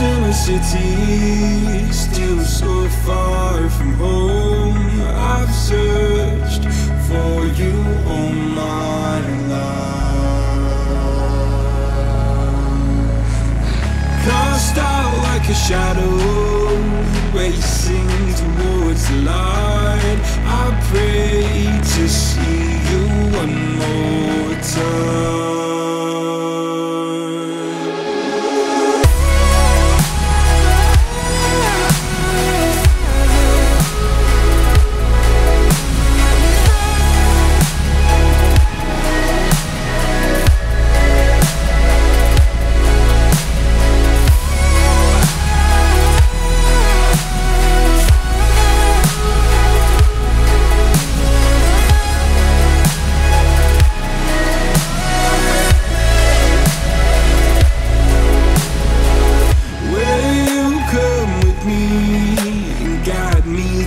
lost in the city, still so far from home. I've searched for you all my life. Cast out like a shadow, racing towards the light. I pray to see you one more time.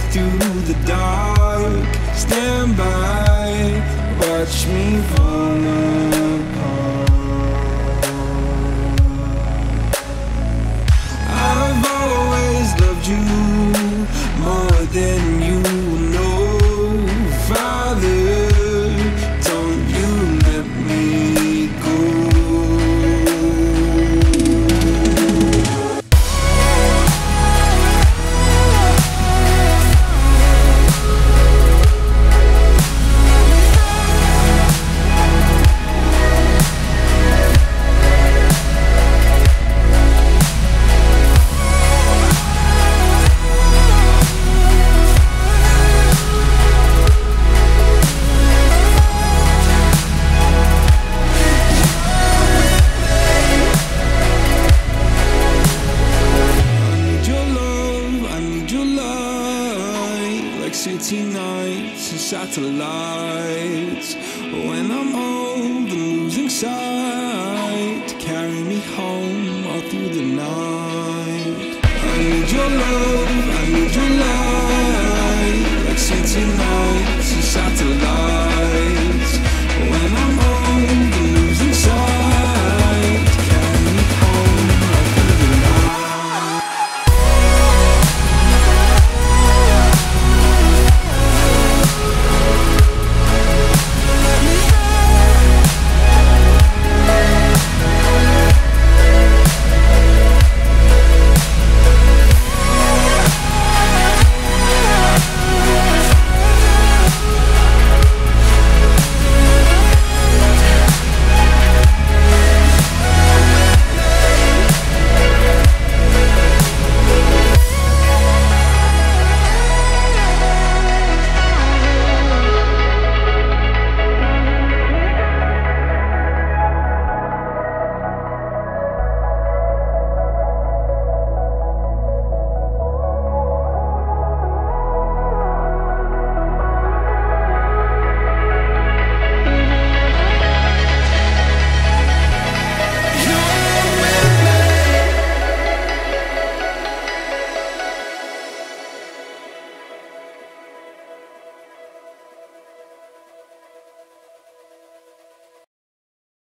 Through the dark, stand by, watch me fall apart. I've always loved you more than you know, Father. Don't you let me go. City nights and satellites. When I'm old and losing sight, carry me home all through the night. I need your love, I need your light. Like city nights and satellites.